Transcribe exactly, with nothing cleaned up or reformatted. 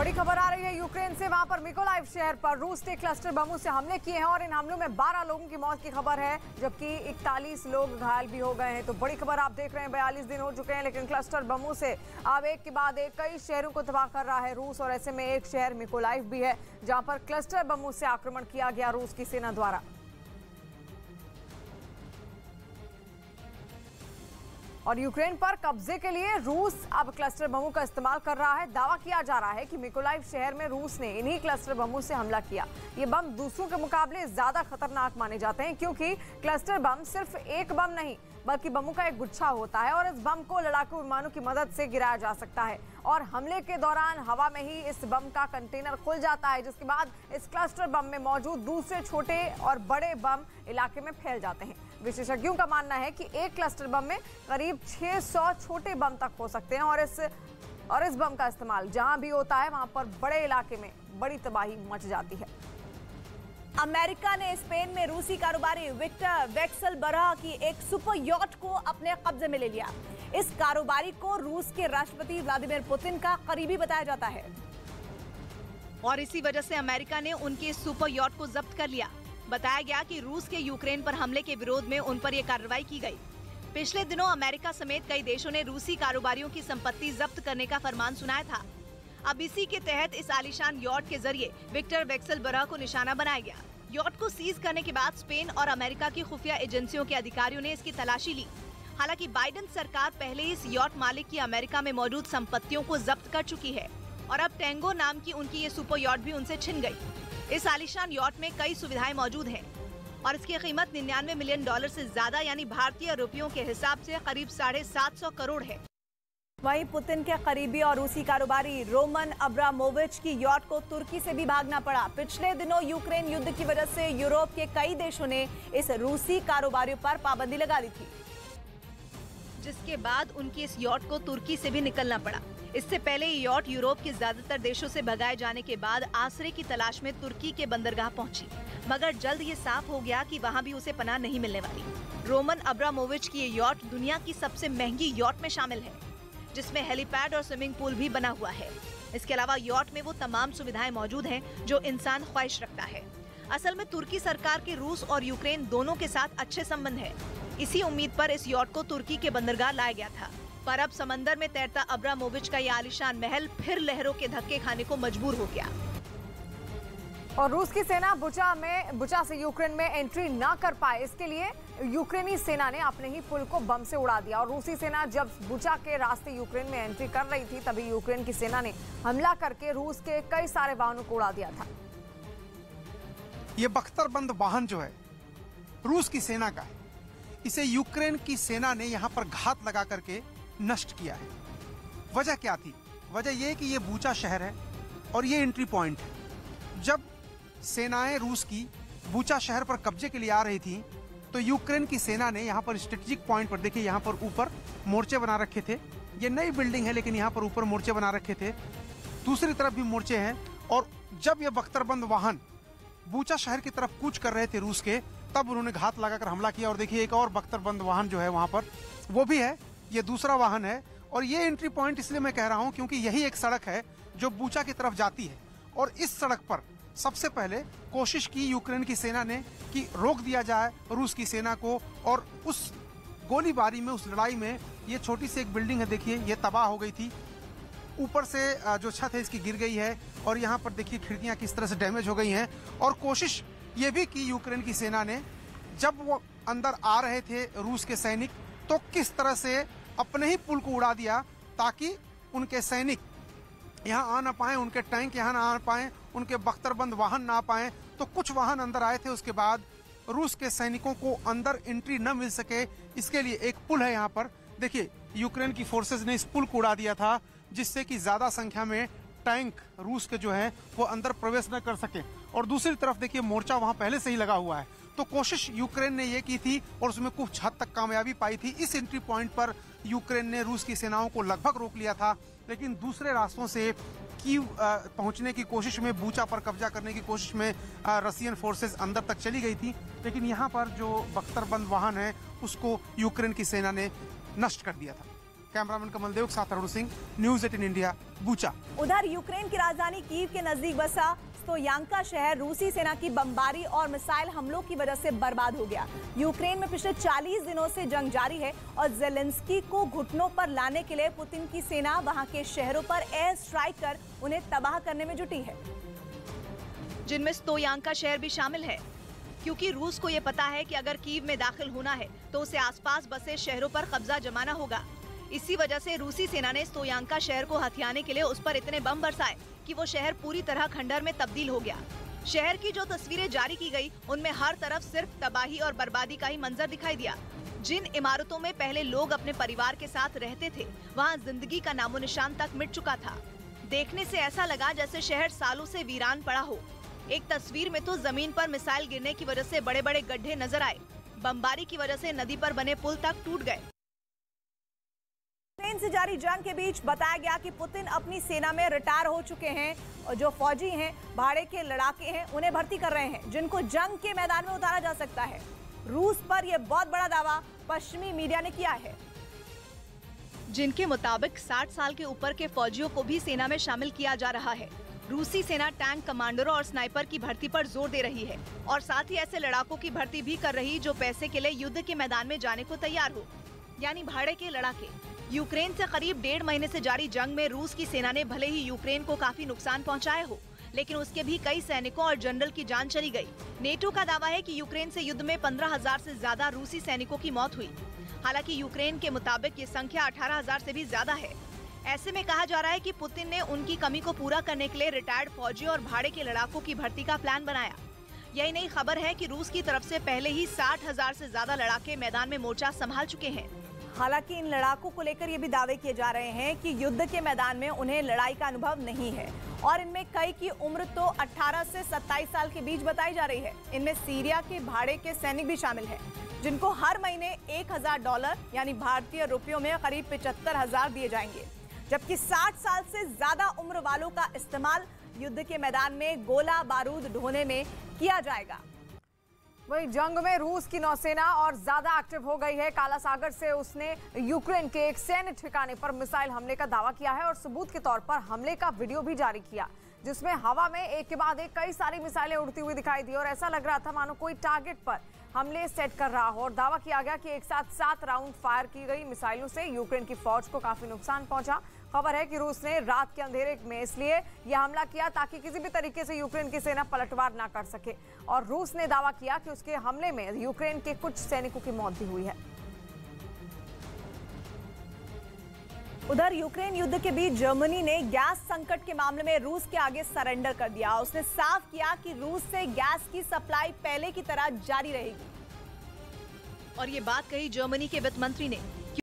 बड़ी खबर आ रही है यूक्रेन से। वहां पर मिकोलाइव शहर पर रूस ने क्लस्टर बमों से हमले किए हैं और इन हमलों में बारह लोगों की मौत की खबर है, जबकि इकतालीस लोग घायल भी हो गए हैं। तो बड़ी खबर आप देख रहे हैं, बयालीस दिन हो चुके हैं लेकिन क्लस्टर बमों से अब एक के बाद एक कई शहरों को तबाह कर रहा है रूस, और ऐसे में एक शहर मिकोलाइव भी है जहाँ पर क्लस्टर बमों से आक्रमण किया गया रूस की सेना द्वारा। और यूक्रेन पर कब्जे के लिए रूस अब क्लस्टर बमों का इस्तेमाल कर रहा है। दावा किया जा रहा है कि मिकोलाइव शहर में रूस ने इन्हीं क्लस्टर बमों से हमला किया। ये बम दूसरों के मुकाबले ज्यादा खतरनाक माने जाते हैं क्योंकि क्लस्टर बम सिर्फ एक बम नहीं बल्कि बमों का एक गुच्छा होता है और इस बम को लड़ाकू विमानों की मदद से गिराया जा सकता है। और हमले के दौरान हवा में ही इस बम का कंटेनर खुल जाता है, जिसके बाद इस क्लस्टर बम में मौजूद दूसरे छोटे और बड़े बम इलाके में फैल जाते हैं। विशेषज्ञों का मानना है कि एक क्लस्टर बम में करीब छह सौ छोटे बम तक हो सकते हैं और इस और इस बम का इस्तेमाल जहां भी होता है वहां पर बड़े इलाके में बड़ी तबाही मच जाती है। अमेरिका ने स्पेन में रूसी कारोबारी विक्टर वेक्सलबर्ग की एक सुपर यॉट को अपने कब्जे में ले लिया। इस कारोबारी को रूस के राष्ट्रपति व्लादिमीर पुतिन का करीबी बताया जाता है और इसी वजह से अमेरिका ने उनके सुपर यॉट को जब्त कर लिया। बताया गया कि रूस के यूक्रेन पर हमले के विरोध में उन पर यह कार्रवाई की गई। पिछले दिनों अमेरिका समेत कई देशों ने रूसी कारोबारियों की संपत्ति जब्त करने का फरमान सुनाया था। अब इसी के तहत इस आलीशान यॉट के जरिए विक्टर वेक्सलबर्ग को निशाना बनाया गया। यॉट को सीज करने के बाद स्पेन और अमेरिका की खुफिया एजेंसियों के अधिकारियों ने इसकी तलाशी ली। हालांकि बाइडेन सरकार पहले इस यॉट मालिक की अमेरिका में मौजूद संपत्तियों को जब्त कर चुकी है और अब टैंगो नाम की उनकी ये सुपर यॉट भी उनसे छिन गई। इस आलीशान यॉट में कई सुविधाएं मौजूद हैं और इसकी कीमत निन्यानवे मिलियन डॉलर से ज्यादा यानी भारतीय रुपयों के हिसाब से करीब साढ़े सात सौ करोड़ है। वहीं पुतिन के करीबी और रूसी कारोबारी रोमन अब्रामोविच की यॉट को तुर्की से भी भागना पड़ा। पिछले दिनों यूक्रेन युद्ध की वजह से यूरोप के कई देशों ने इस रूसी कारोबारियों पर पाबंदी लगा दी थी, जिसके बाद उनकी इस यॉट को तुर्की से भी निकलना पड़ा। इससे पहले ये यॉट यूरोप के ज्यादातर देशों से भगाए जाने के बाद आश्रय की तलाश में तुर्की के बंदरगाह पहुंची, मगर जल्द ये साफ हो गया कि वहां भी उसे पनाह नहीं मिलने वाली। रोमन अब्रामोविच की ये यॉट दुनिया की सबसे महंगी यॉट में शामिल है, जिसमें हेलीपैड और स्विमिंग पूल भी बना हुआ है। इसके अलावा यॉट में वो तमाम सुविधाएं मौजूद हैं जो इंसान ख्वाहिश रखता है। असल में तुर्की सरकार के रूस और यूक्रेन दोनों के साथ अच्छे संबंध हैं। इसी उम्मीद पर इस यॉट को तुर्की के बंदरगाह लाया गया था, पर अब समंदर में तैरता अब्रामोविच का यह आलीशान महल फिर लहरों के धक्के खाने को मजबूर हो गया। और रूस की सेना बुचा में बुचा से यूक्रेन में एंट्री ना कर पाए, इसके लिए यूक्रेनी सेना ने अपने ही पुल को बम से उड़ा दिया। और रूसी सेना जब बुचा के रास्ते यूक्रेन में एंट्री कर रही थी तभी यूक्रेन की सेना ने हमला करके रूस के कई सारे वाहनों को उड़ा दिया था। ये बख्तरबंद वाहन जो है रूस की सेना का है, इसे यूक्रेन की सेना ने यहाँ पर घात लगा करके नष्ट किया है। वजह क्या थी? वजह यह कि ये बुचा शहर है और ये एंट्री पॉइंट है। जब सेनाएं रूस की बुचा शहर पर कब्जे के लिए आ रही थी तो यूक्रेन की सेना ने यहाँ पर स्ट्रेटेजिक पॉइंट पर, देखिए यहाँ पर ऊपर मोर्चे बना रखे थे। ये नई बिल्डिंग है लेकिन यहाँ पर ऊपर मोर्चे बना रखे थे, दूसरी तरफ भी मोर्चे हैं। और जब ये बख्तरबंद वाहन बुचा शहर की तरफ कूच कर रहे थे रूस के, तब उन्होंने घात लगाकर हमला किया। और देखिए एक और बख्तरबंद वाहन जो है वहाँ पर वो भी है, ये दूसरा वाहन है। और ये एंट्री पॉइंट इसलिए मैं कह रहा हूँ क्योंकि यही एक सड़क है जो बुचा की तरफ जाती है और इस सड़क पर सबसे पहले कोशिश की यूक्रेन की सेना ने कि रोक दिया जाए रूस की सेना को। और उस गोलीबारी में, उस लड़ाई में ये छोटी सी एक बिल्डिंग है, देखिए ये तबाह हो गई थी, ऊपर से जो छत है इसकी गिर गई है और यहाँ पर देखिए खिड़कियाँ किस तरह से डैमेज हो गई हैं। और कोशिश ये भी की यूक्रेन की सेना ने जब वो अंदर आ रहे थे रूस के सैनिक तो किस तरह से अपने ही पुल को उड़ा दिया ताकि उनके सैनिक यहाँ आ ना पाएँ, उनके टैंक यहाँ ना आ पाएँ, उनके बख्तरबंद वाहन ना पाएँ। तो कुछ वाहन अंदर आए थे, उसके बाद रूस के सैनिकों को अंदर एंट्री न मिल सके, इसके लिए एक पुल है यहाँ पर। देखिए यूक्रेन की फोर्सेस ने इस पुल को उड़ा दिया था जिससे कि ज़्यादा संख्या में टैंक रूस के जो हैं वो अंदर प्रवेश न कर सकें। और दूसरी तरफ देखिए मोर्चा वहाँ पहले से ही लगा हुआ है। तो कोशिश यूक्रेन ने ये की थी और उसमें कुछ हद तक कामयाबी पाई थी। इस एंट्री पॉइंट पर यूक्रेन ने रूस की सेनाओं को लगभग रोक लिया था, लेकिन दूसरे रास्तों से कीव पहुंचने की कोशिश में, बुचा पर कब्जा करने की कोशिश में रसियन फोर्सेस अंदर तक चली गई थी। लेकिन यहाँ पर जो बख्तरबंद वाहन है उसको यूक्रेन की सेना ने नष्ट कर दिया था। कैमरामैन कमलदेव के साथ अरुण सिंह, न्यूज़ अठारह इंडिया, बूचा। उधर यूक्रेन की राजधानी कीव के नजदीक बसा स्टोयांका शहर रूसी सेना की बमबारी और मिसाइल हमलों की वजह से बर्बाद हो गया। यूक्रेन में पिछले चालीस दिनों से जंग जारी है और ज़ेलेंस्की को घुटनों पर लाने के लिए पुतिन की सेना वहां के शहरों पर एयर स्ट्राइक कर उन्हें तबाह करने में जुटी है, जिनमें स्टोयांका शहर भी शामिल है, क्योंकि रूस को ये पता है कि अगर कीव में दाखिल होना है तो उसे आसपास बसे शहरों पर कब्जा जमाना होगा। इसी वजह से रूसी सेना ने स्टोयांका शहर को हथियाने के लिए उस पर इतने बम बरसाए कि वो शहर पूरी तरह खंडहर में तब्दील हो गया। शहर की जो तस्वीरें जारी की गई उनमें हर तरफ सिर्फ तबाही और बर्बादी का ही मंजर दिखाई दिया। जिन इमारतों में पहले लोग अपने परिवार के साथ रहते थे वहां जिंदगी का नामो निशान तक मिट चुका था। देखने से ऐसा लगा जैसे शहर सालों से वीरान पड़ा हो। एक तस्वीर में तो जमीन पर मिसाइल गिरने की वजह से बड़े बड़े गड्ढे नजर आए। बमबारी की वजह से नदी पर बने पुल तक टूट गए। यूक्रेन से जारी जंग के बीच बताया गया कि पुतिन अपनी सेना में रिटायर हो चुके हैं और जो फौजी हैं, भाड़े के लड़ाके हैं, उन्हें भर्ती कर रहे हैं, जिनको जंग के मैदान में उतारा जा सकता है। रूस पर यह बहुत बड़ा दावा पश्चिमी मीडिया ने किया है, जिनके मुताबिक साठ साल के ऊपर के फौजियों को भी सेना में शामिल किया जा रहा है। रूसी सेना टैंक कमांडरों और स्नाइपर की भर्ती पर जोर दे रही है और साथ ही ऐसे लड़ाकों की भर्ती भी कर रही जो पैसे के लिए युद्ध के मैदान में जाने को तैयार हो, यानी भाड़े के लड़ाके। यूक्रेन से करीब डेढ़ महीने से जारी जंग में रूस की सेना ने भले ही यूक्रेन को काफी नुकसान पहुंचाया हो, लेकिन उसके भी कई सैनिकों और जनरल की जान चली गई। नेटो का दावा है कि यूक्रेन से युद्ध में पंद्रह हज़ार से ज्यादा रूसी सैनिकों की मौत हुई। हालांकि यूक्रेन के मुताबिक ये संख्या अठारह हज़ार से भी ज्यादा है। ऐसे में कहा जा रहा है कि पुतिन ने उनकी कमी को पूरा करने के लिए रिटायर्ड फौजियों और भाड़े के लड़ाकों की भर्ती का प्लान बनाया। यही नई खबर है कि रूस की तरफ से पहले ही साठ हजार से ज्यादा लड़ाके मैदान में मोर्चा संभाल चुके हैं। हालांकि इन लड़ाकों को लेकर ये भी दावे किए जा रहे हैं कि युद्ध के मैदान में उन्हें लड़ाई का अनुभव नहीं है और इनमें कई की उम्र तो अठारह से सत्ताईस साल के बीच बताई जा रही है। इनमें सीरिया के भाड़े के सैनिक भी शामिल हैं, जिनको हर महीने एक हज़ार डॉलर यानी भारतीय रुपयों में करीब पिचहत्तर हजार दिए जाएंगे, जबकि साठ साल से ज्यादा उम्र वालों का इस्तेमाल युद्ध के मैदान में गोला बारूद ढोने में किया जाएगा। वहीं जंग में रूस की नौसेना और ज्यादा एक्टिव हो गई है। काला सागर से उसने यूक्रेन के एक सैन्य ठिकाने पर मिसाइल हमले का दावा किया है और सबूत के तौर पर हमले का वीडियो भी जारी किया, जिसमें हवा में एक के बाद एक कई सारी मिसाइलें उड़ती हुई दिखाई दी और ऐसा लग रहा था मानो कोई टारगेट पर हमले सेट कर रहा हो। और दावा किया गया कि एक साथ सात राउंड फायर की गई मिसाइलों से यूक्रेन की फौज को काफी नुकसान पहुंचा। खबर है कि रूस ने रात के अंधेरे में इसलिए यह हमला किया ताकि किसी भी तरीके से यूक्रेन की सेना पलटवार ना कर सके और रूस ने दावा किया कि उसके हमले में यूक्रेन के कुछ सैनिकों की मौत भी हुई है। उधर यूक्रेन युद्ध के बीच जर्मनी ने गैस संकट के मामले में रूस के आगे सरेंडर कर दिया। उसने साफ किया कि रूस से गैस की सप्लाई पहले की तरह जारी रहेगी और ये बात कही जर्मनी के वित्त मंत्री ने।